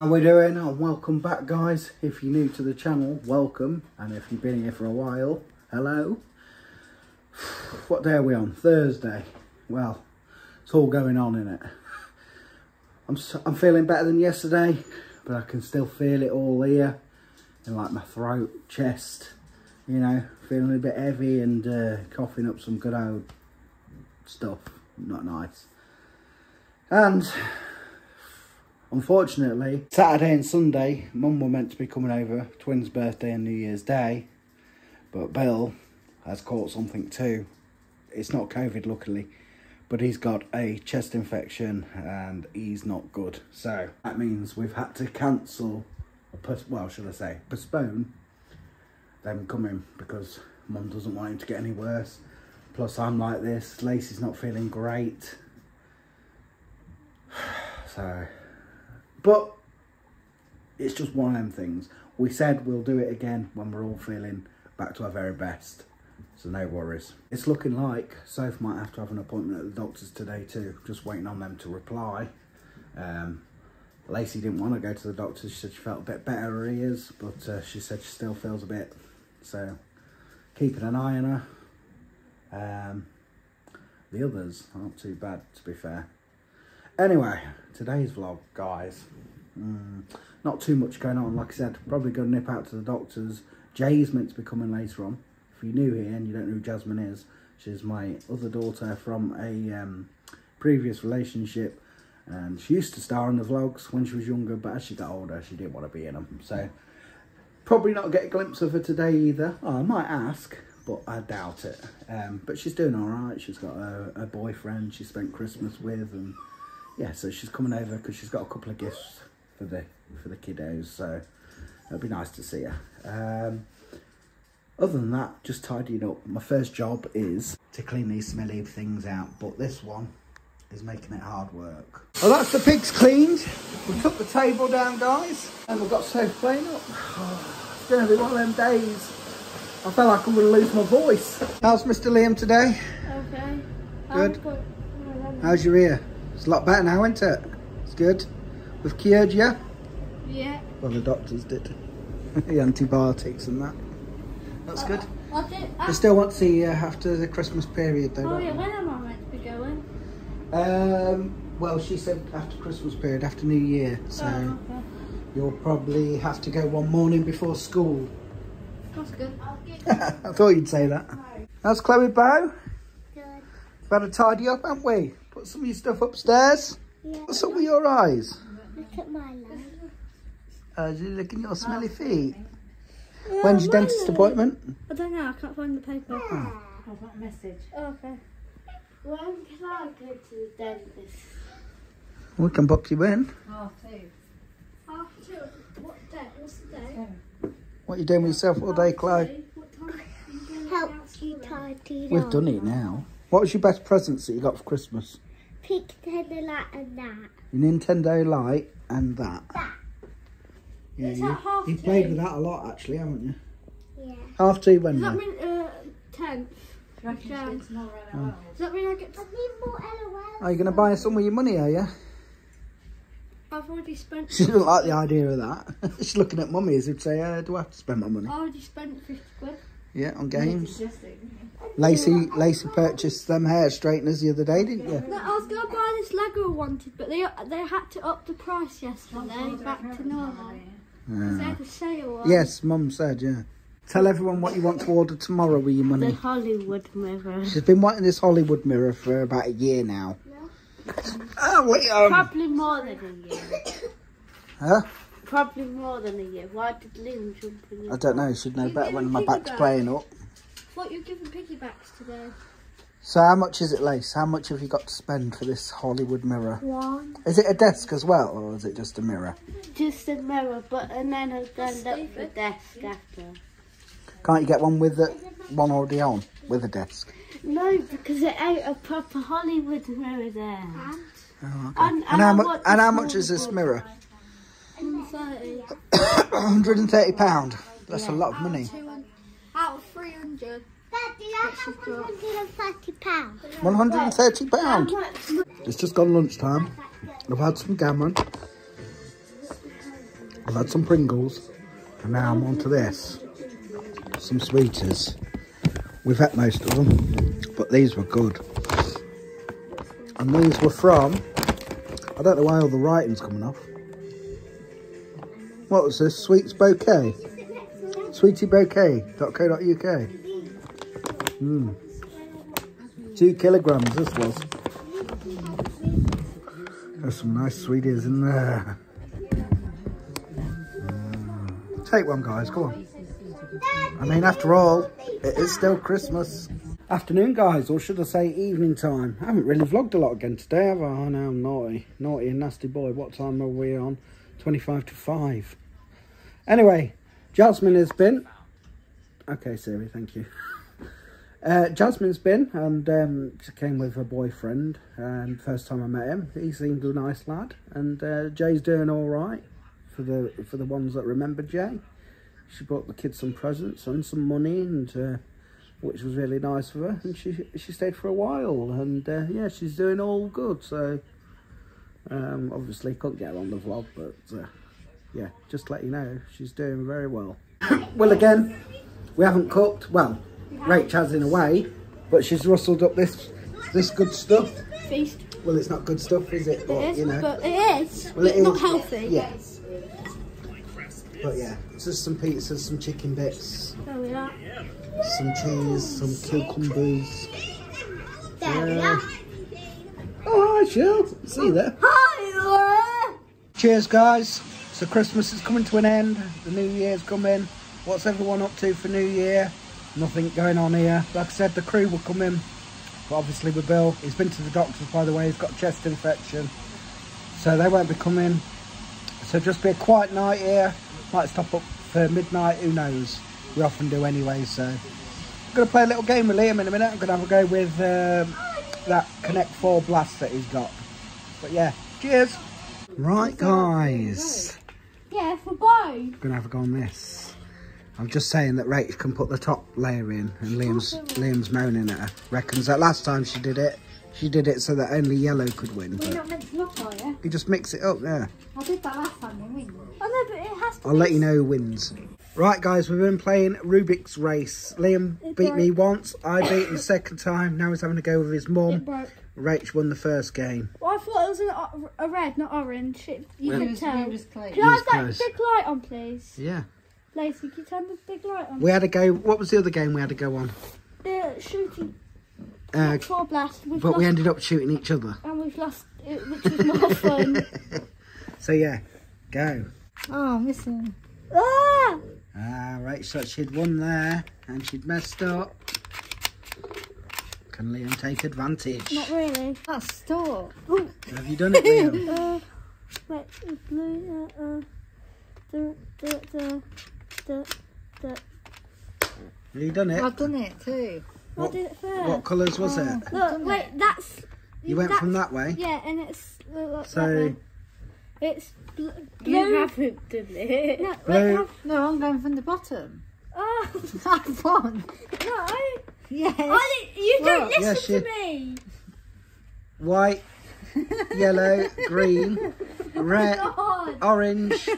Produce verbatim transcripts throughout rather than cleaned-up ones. How we doing? And welcome back, guys. If you're new to the channel, welcome, and if you've been here for a while, hello. What day are we on? Thursday. Well, it's all going on, isn't it? I'm, so, I'm feeling better than yesterday, but I can still feel it all here, in like my throat, chest, you know, feeling a bit heavy and uh, coughing up some good old stuff. Not nice. And unfortunately, Saturday and Sunday, Mum were meant to be coming over, twins' birthday and New Year's Day, but Bill has caught something too. It's not COVID, luckily, but he's got a chest infection and he's not good. So that means we've had to cancel, or well, should I say, postpone them coming because Mum doesn't want him to get any worse. Plus, I'm like this. Lacey's not feeling great. So, but it's just one of them things. We said we'll do it again when we're all feeling back to our very best. So no worries. It's looking like Soph might have to have an appointment at the doctor's today too. Just waiting on them to reply. Um, Lacey didn't want to go to the doctor. She said she felt a bit better her ears, but uh, she said she still feels a bit. So keeping an eye on her. Um, the others aren't too bad, to be fair. Anyway, today's vlog, guys. Mm, not too much going on. Like I said, probably going to nip out to the doctor's. Jay's meant to be coming later on. If you're new here and you don't know who Jasmine is, she's my other daughter from a um, previous relationship. And she used to star in the vlogs when she was younger, but as she got older, she didn't want to be in them. So, probably not get a glimpse of her today either. Oh, I might ask, but I doubt it. Um, but she's doing all right. She's got a, a boyfriend she spent Christmas with, and yeah, so she's coming over because she's got a couple of gifts for the for the kiddos, so it'll be nice to see her. Um, other than that, just tidying up. My first job is to clean these smelly things out, but this one is making it hard work. Well, that's the pigs cleaned. We took the table down, guys, and we've got Soph playing up. Oh, it's going to be one of them days. I felt like I'm going to lose my voice. How's Mister Liam today? Okay. Good? Good. How's your ear? It's a lot better now, isn't it? It's good. We've cured you? Yeah. Well, the doctors did. The antibiotics and that. That's good. I, I did, I, you still want to see you after the Christmas period, though? Oh, yeah. When am I meant to be going? Um, well, she said after Christmas period, after New Year. So oh, okay. You'll probably have to go one morning before school. That's good. I thought you'd say that. No. How's Chloe Bow? Good. Better tidy up, haven't we? Put some of your stuff upstairs. Yeah. What's up with your eyes? Look at my eyes. Uh, you look at your smelly feet. Yeah, when's your dentist leg. appointment? I don't know. I can't find the paper. Oh. I've got a message. Oh, okay. When can I go to the dentist? We can book you in. Half two. Half two. What day? What's the day? Ten. What are you doing with yourself all day, Chloe? What time? Help you tidy. We've done it now. What was your best presents that you got for Christmas? Nintendo Light and that. Nintendo Light and that. That. Yeah, it's you, at half you two. Played with that a lot, actually, haven't you? Yeah. Half two when? Does that mean uh, ten? Do you yeah. Does that mean I get? I need more L O L. Are you going to buy us some with your money? Are you? I've already spent. She doesn't like the idea of that. She's looking at Mummy as if say, uh, "Do I have to spend my money?" I already spent fifty quid. Yeah, on games. Lacey, Lacey purchased them hair straighteners the other day, didn't you? No, I was going to buy this Lego I wanted, but they they had to up the price yesterday, back to normal. Because they had a sale on. Yes, Mum said, yeah. Tell everyone what you want to order tomorrow with your money. The Hollywood mirror. She's been wanting this Hollywood mirror for about a year now. Yeah. Oh, wait, um... probably more than a year. Huh? Probably more than a year. Why did Liam jump in the I don't know. She'd know you better when my back's playing up. What, you're giving piggybacks today? So how much is it, Lace? How much have you got to spend for this Hollywood mirror? One. Is it a desk as well, or is it just a mirror? Just a mirror, but and then I've gone up the desk after. Can't you get one with the, one already on with a desk? No, because it ain't a proper Hollywood mirror there. And, oh, okay. and, and, and how, mu and how much is this mirror? one hundred and thirty pounds. That's yeah. a lot of money. Out of three hundred. Daddy, I have one hundred and thirty pounds. one hundred and thirty pounds? It's just gone lunchtime. I've had some gammon. I've had some Pringles, and now I'm on to this. Some sweeties. We've had most of them, but these were good. And these were from, I don't know why all the writing's coming off. What was this? Sweets Bouquet. Sweetie bouquet dot co dot U K. Mm. Two kilograms this was. There's some nice sweeties in there. Mm. Take one, guys, go on. I mean, after all, it is still Christmas. Afternoon, guys, or should I say evening time. I haven't really vlogged a lot again today, have I? I know I'm naughty. Naughty and nasty boy. What time are we on? twenty-five to five. Anyway, Jasmine has been... Okay, Siri, thank you. Uh, Jasmine's been, and um, she came with her boyfriend. Um, first time I met him, he seemed a nice lad. And uh, Jay's doing all right, for the for the ones that remember Jay. She brought the kids some presents and some money, and uh, which was really nice of her. And she she stayed for a while, and uh, yeah, she's doing all good. So um, obviously couldn't get her on the vlog, but uh, yeah, just to let you know, she's doing very well. Well, again, we haven't cooked. Well, Rach has in a way, but she's rustled up this this good stuff. Feast. Well, it's not good stuff, is it? But, it is, you know, but it is. Well, it it's is. Not healthy. Yes. Yeah. But yeah, it's just some pizzas, some chicken bits, there we are. Some cheese, some cucumbers. There we are. Oh, hi, Jill. See you there. Hi. Cheers, guys. So Christmas is coming to an end. The New Year's coming. What's everyone up to for New Year? Nothing going on here. Like I said, the crew will come in, but obviously with Bill, he's been to the doctors, by the way. He's got a chest infection, so they won't be coming. So just be a quiet night here. Might stop up for midnight, who knows? We often do anyway, so. I'm going to play a little game with Liam in a minute. I'm going to have a go with um, that Connect Four Blast that he's got. But yeah, cheers. Right, guys. Yeah, for both. I'm going to have a go on this. I'm just saying that Rach can put the top layer in, and Liam's, Liam's moaning at her. Reckons that last time she did it, she did it so that only yellow could win. Well, you're not meant to look, are you? You just mix it up, yeah. I did that last time, I win. Oh no, but it has to I'll be... let you know who wins. Right, guys, we've been playing Rubik's Race. Liam it beat broke. me once, I beat him the second time. Now he's having a go with his mum. Rach won the first game. Well, I thought it was an, a red, not orange. It, you well, can was, tell. Was can I have that close. Big light on, please? Yeah. Lacey, can you turn the big light on? We had a go, what was the other game we had to go on? The shooting... Uh, four blast. We've but lost, we ended up shooting each other. And we've lost it, which was more fun. So yeah, go. Oh, I'm missing. Ah! Ah, right, so she'd won there, and she'd messed up. Can Liam take advantage? Not really. That's stuck. Have you done it, Liam? uh, wait, it's blue, uh, uh, duh, duh, duh, duh, duh. Have you done it? I've done it too. What, what colours was oh, it? Look, wait, that's... You went that's, from that way? Yeah, and it's... Look, so... That way. It's bl blue... You haven't done it. No, blue. Wait, no, I'm going from the bottom. Oh. I've won. No. Yes. I didn't, you what? Don't listen yes, to me. White, yellow, green, red, oh orange,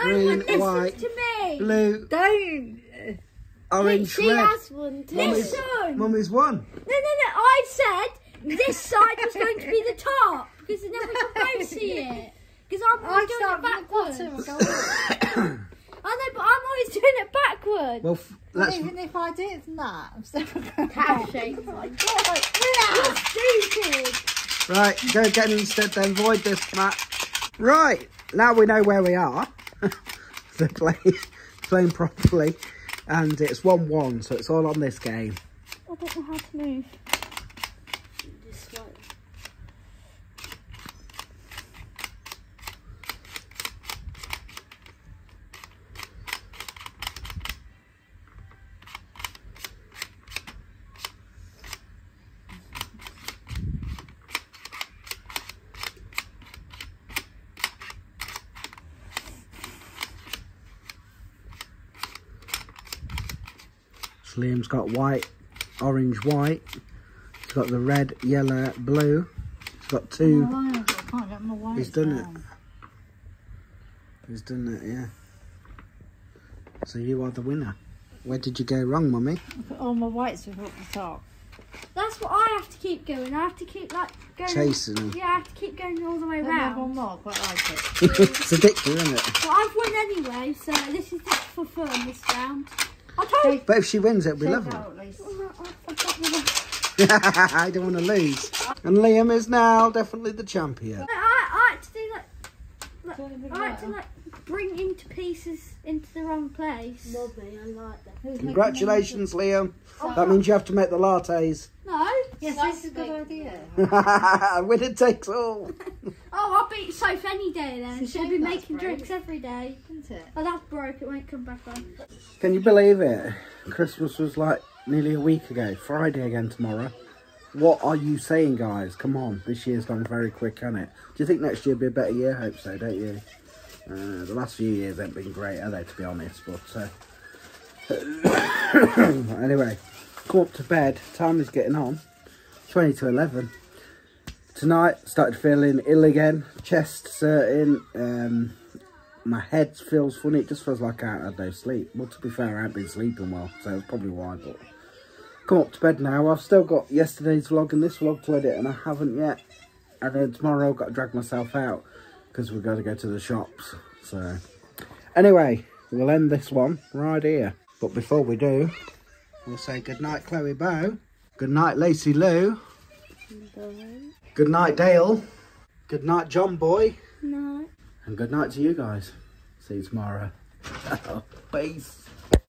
green, no white, to me. Blue. Don't. Orange, she red. Has one too. Mummy's, Mummy's won. No, no, no. I said this side was going to be the top because then we could both see it. Because I'm always doing it backwards. I know, but I'm always doing it backwards. Well, that's... Even if I did that, I'm still going to shake. You're stupid. Right, go again instead then. Void this map. Right, now we know where we are. So play, playing properly. And it's one one, so it's all on this game. I don't know how to move. Just like... Liam's got white, orange, white. He's got the red, yellow, blue. He's got two. Oh, I can't get my white. He's done down. It. who's done that, yeah. So you are the winner. Where did you go wrong, Mummy? I put all my whites with up the top. That's what I have to keep doing. I have to keep like going. Chasing them. Yeah, I have to keep going all the way round. I have one more, quite like it. It's addictive, isn't it? But I've won anyway, so this is just for fun this round. I told. But if she wins, it'll be lovely. I don't want to lose. And Liam is now definitely the champion. I, I like to do like, like I like to like bring into pieces into the wrong place. Lovely, I like that. Congratulations, Liam. So, that means you have to make the lattes. No. Yes, that's a good idea. Winner takes all. Oh, I'll beat Soph any day then. She'll be making broke. drinks every day, isn't it? Oh, that's broke. It won't come back on. Can you believe it? Christmas was like nearly a week ago. Friday again tomorrow. What are you saying, guys? Come on. This year's gone very quick, hasn't it? Do you think next year will be a better year? I hope so, don't you? Uh, the last few years haven't been great, have they, to be honest? But uh... anyway, come up to bed. Time is getting on. twenty to eleven. Tonight, started feeling ill again. Chest's hurting. Um, my head feels funny. It just feels like I had no sleep. Well, to be fair, I haven't been sleeping well, so that's probably why. But come up to bed now. I've still got yesterday's vlog and this vlog to edit, and I haven't yet. And then tomorrow I've got to drag myself out because we've got to go to the shops. So anyway, we'll end this one right here. But before we do, we'll say goodnight, Chloe Bow. Good night, Lacey Lou. Bye. Good night, Dale. Good night, John Boy. Night. And good night to you guys. See you tomorrow. Peace.